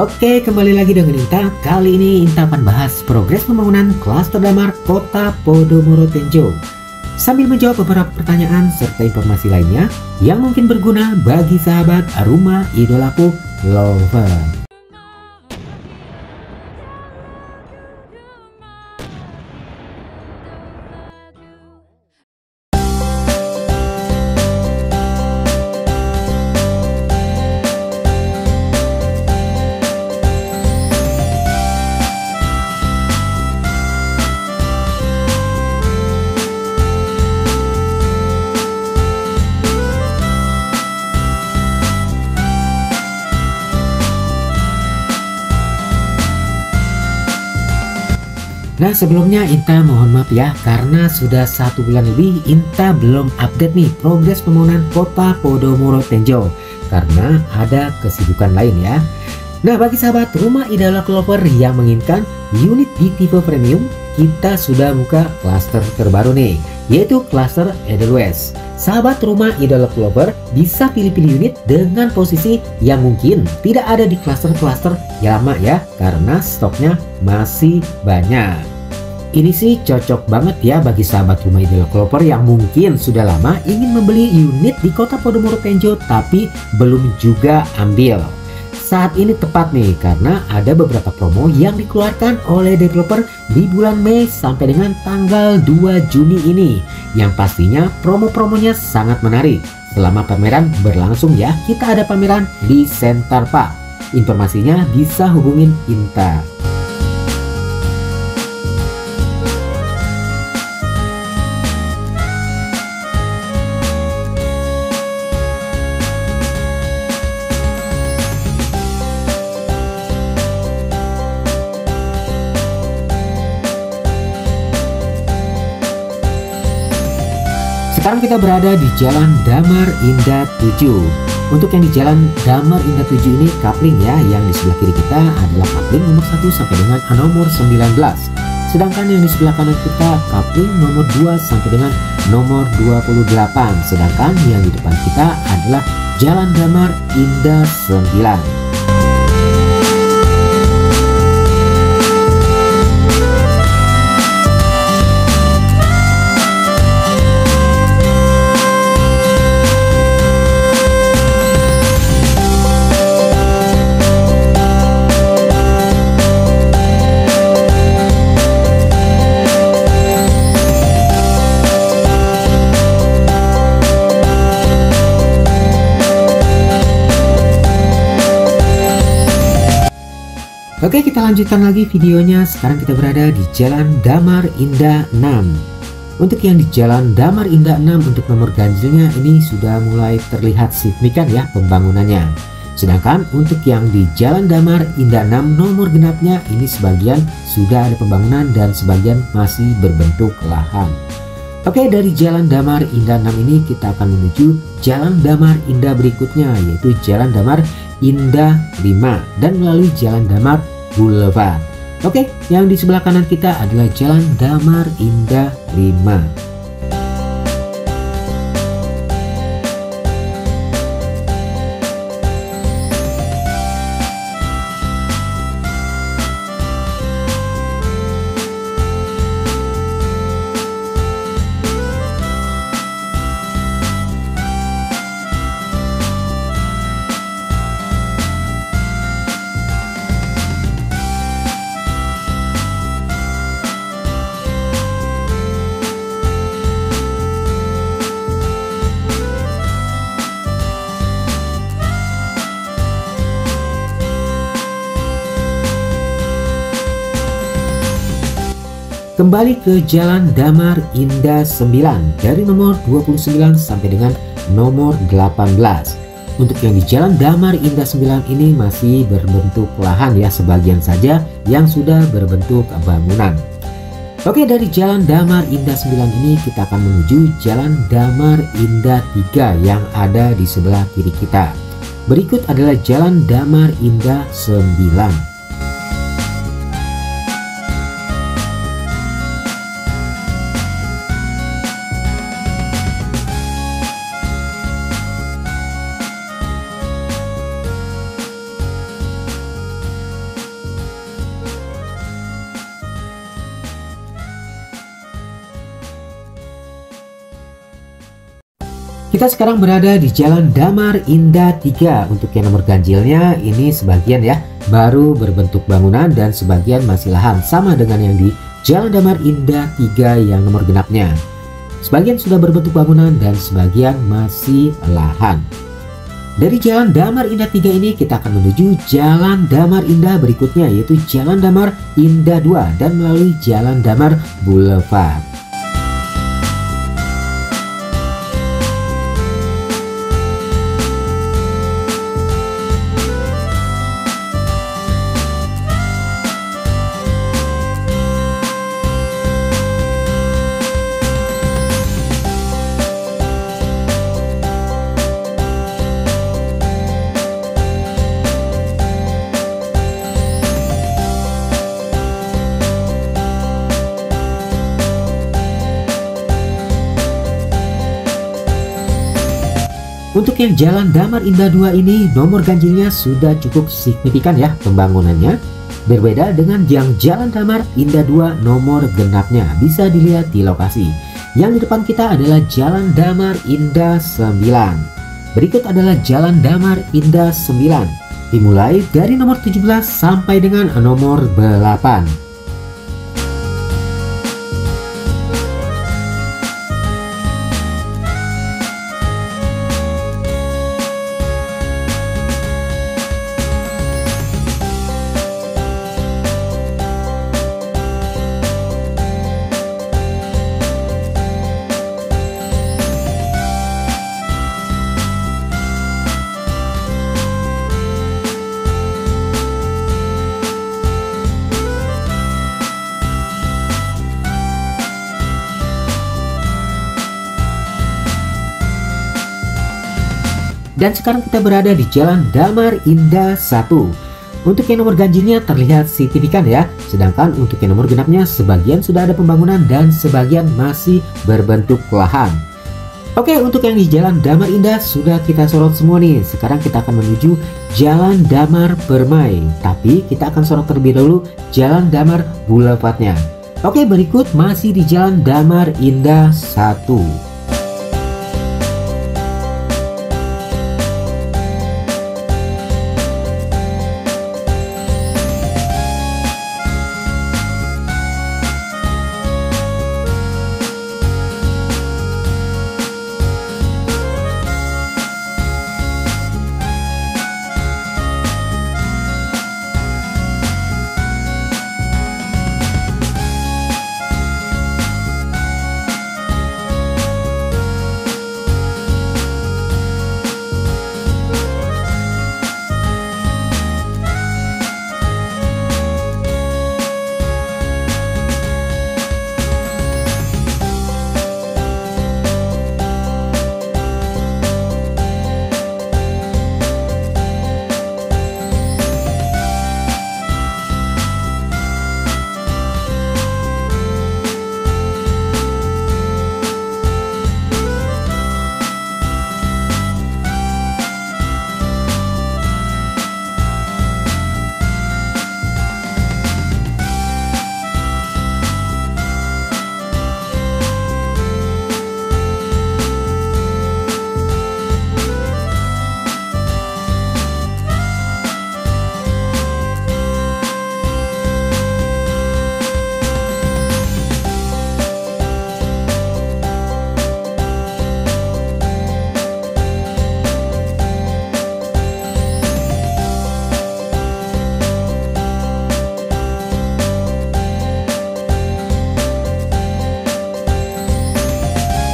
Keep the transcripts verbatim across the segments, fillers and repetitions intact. Oke, kembali lagi dengan Inta. Kali ini Inta akan bahas progres pembangunan klaster Damar Kota Podomoro Tenjo, sambil menjawab beberapa pertanyaan serta informasi lainnya yang mungkin berguna bagi sahabat rumah idolaku Clover. Nah, sebelumnya Inta mohon maaf ya, karena sudah satu bulan lebih Inta belum update nih progres pembangunan Kota Podomoro Tenjo karena ada kesibukan lain ya. Nah, bagi sahabat rumah Idola Clover yang menginginkan unit di tipe premium, kita sudah buka klaster terbaru nih, yaitu klaster Edelweiss. Sahabat rumah Idola Clover bisa pilih-pilih unit dengan posisi yang mungkin tidak ada di klaster-klaster lama ya, karena stoknya masih banyak. Ini sih cocok banget ya bagi sahabat rumah Idola Clover yang mungkin sudah lama ingin membeli unit di Kota Podomoro Tenjo tapi belum juga ambil. Saat ini tepat nih, karena ada beberapa promo yang dikeluarkan oleh developer di bulan Mei sampai dengan tanggal dua Juni ini, yang pastinya promo-promonya sangat menarik. Selama pameran berlangsung ya, kita ada pameran di Sentarpa. Informasinya bisa hubungin Inta. Sekarang kita berada di Jalan Damar Indah tujuh. Untuk yang di Jalan Damar Indah tujuh ini coupling ya, yang di sebelah kiri kita adalah coupling nomor satu sampai dengan nomor sembilan belas. Sedangkan yang di sebelah kanan kita coupling nomor dua sampai dengan nomor dua puluh delapan. Sedangkan yang di depan kita adalah Jalan Damar Indah sembilan. Oke, kita lanjutkan lagi videonya. Sekarang kita berada di Jalan Damar Indah enam. Untuk yang di Jalan Damar Indah enam, untuk nomor ganjilnya ini sudah mulai terlihat signifikan ya pembangunannya. Sedangkan untuk yang di Jalan Damar Indah enam nomor genapnya ini sebagian sudah ada pembangunan dan sebagian masih berbentuk lahan. Oke, dari Jalan Damar Indah enam ini kita akan menuju Jalan Damar Indah berikutnya, yaitu Jalan Damar Indah lima, dan melalui Jalan Damar Boulevard. Oke, yang di sebelah kanan kita adalah Jalan Damar Indah lima. Kembali ke Jalan Damar Indah sembilan dari nomor dua puluh sembilan sampai dengan nomor delapan belas. Untuk yang di Jalan Damar Indah sembilan ini masih berbentuk lahan ya, sebagian saja yang sudah berbentuk bangunan. Oke, dari Jalan Damar Indah sembilan ini kita akan menuju Jalan Damar Indah tiga yang ada di sebelah kiri kita. Berikut adalah Jalan Damar Indah sembilan. Kita sekarang berada di Jalan Damar Indah tiga. Untuk yang nomor ganjilnya ini sebagian ya baru berbentuk bangunan dan sebagian masih lahan, sama dengan yang di Jalan Damar Indah tiga yang nomor genapnya. Sebagian sudah berbentuk bangunan dan sebagian masih lahan. Dari Jalan Damar Indah tiga ini kita akan menuju Jalan Damar Indah berikutnya, yaitu Jalan Damar Indah dua, dan melalui Jalan Damar Boulevard. Untuk yang Jalan Damar Indah dua ini nomor ganjilnya sudah cukup signifikan ya pembangunannya. Berbeda dengan yang Jalan Damar Indah dua nomor genapnya, bisa dilihat di lokasi. Yang di depan kita adalah Jalan Damar Indah sembilan. Berikut adalah Jalan Damar Indah sembilan, dimulai dari nomor tujuh belas sampai dengan nomor delapan. Dan sekarang kita berada di Jalan Damar Indah satu. Untuk yang nomor ganjilnya terlihat signifikan ya. Sedangkan untuk yang nomor genapnya sebagian sudah ada pembangunan dan sebagian masih berbentuk lahan. Oke, untuk yang di Jalan Damar Indah sudah kita sorot semua nih. Sekarang kita akan menuju Jalan Damar Permai. Tapi kita akan sorot terlebih dahulu Jalan Damar Boulevardnya. Oke, berikut masih di Jalan Damar Indah satu.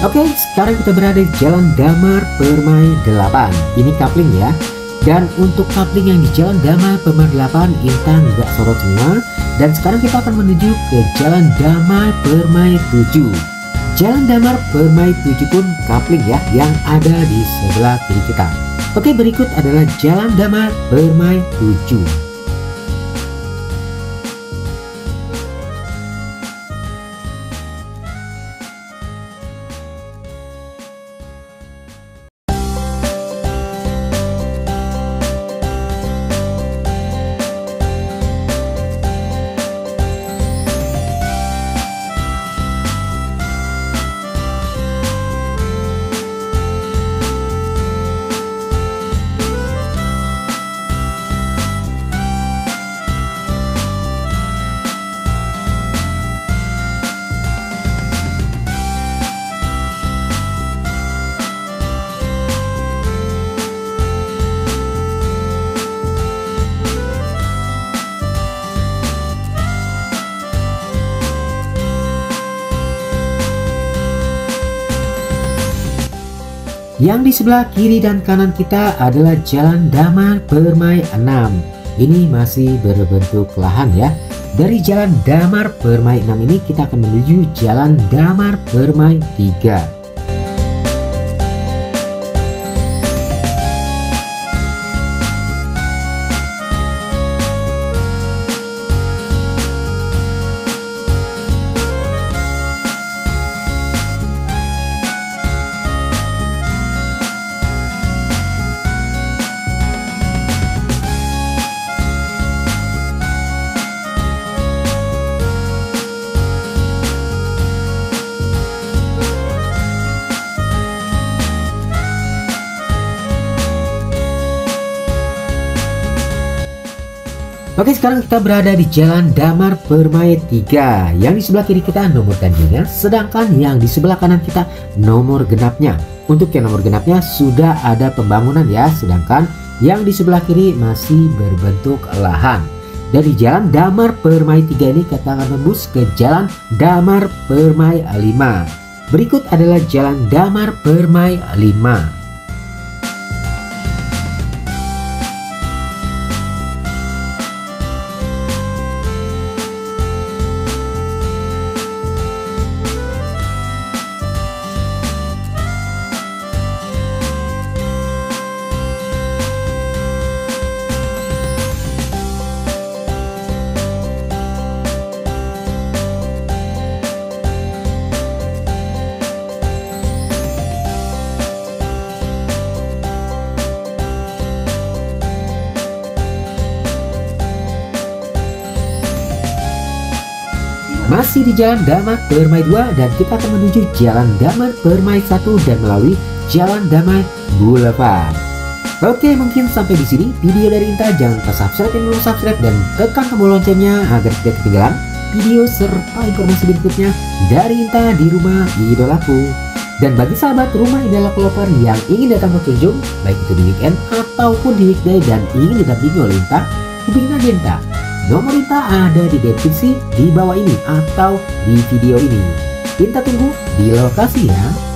Oke, sekarang kita berada di Jalan Damar Permai delapan. Ini coupling ya. Dan untuk coupling yang di Jalan Damar Permai delapan, Inta nggak sorot semua. Dan sekarang kita akan menuju ke Jalan Damar Permai tujuh. Jalan Damar Permai tujuh pun coupling ya, yang ada di sebelah kiri kita. Oke, berikut adalah Jalan Damar Permai tujuh. Yang di sebelah kiri dan kanan kita adalah Jalan Damar Permai enam. Ini masih berbentuk lahan ya. Dari Jalan Damar Permai enam ini kita akan menuju Jalan Damar Permai tiga. Oke, sekarang kita berada di Jalan Damar Permai tiga. Yang di sebelah kiri kita nomor ganjilnya, sedangkan yang di sebelah kanan kita nomor genapnya. Untuk yang nomor genapnya sudah ada pembangunan ya, sedangkan yang di sebelah kiri masih berbentuk lahan. Dari Jalan Damar Permai tiga ini kita akan tembus ke Jalan Damar Permai lima. Berikut adalah Jalan Damar Permai lima. Masih di Jalan Damar Permai dua dan kita akan menuju Jalan Damar Permai satu dan melalui Jalan Damar Boulevard. Oke, mungkin sampai di sini video dari Inta. Jangan lupa subscribe yang belum subscribe dan tekan tombol loncengnya agar tidak ketinggalan video serta informasi berikutnya dari Inta di rumah idolaku. Dan bagi sahabat rumah idola Clover yang ingin datang berkunjung baik itu di weekend ataupun di weekday dan ingin didampingi oleh Inta, hubungi aja Inta. Nomor Inta ada di deskripsi di bawah ini atau di video ini. Inta tunggu di lokasi ya.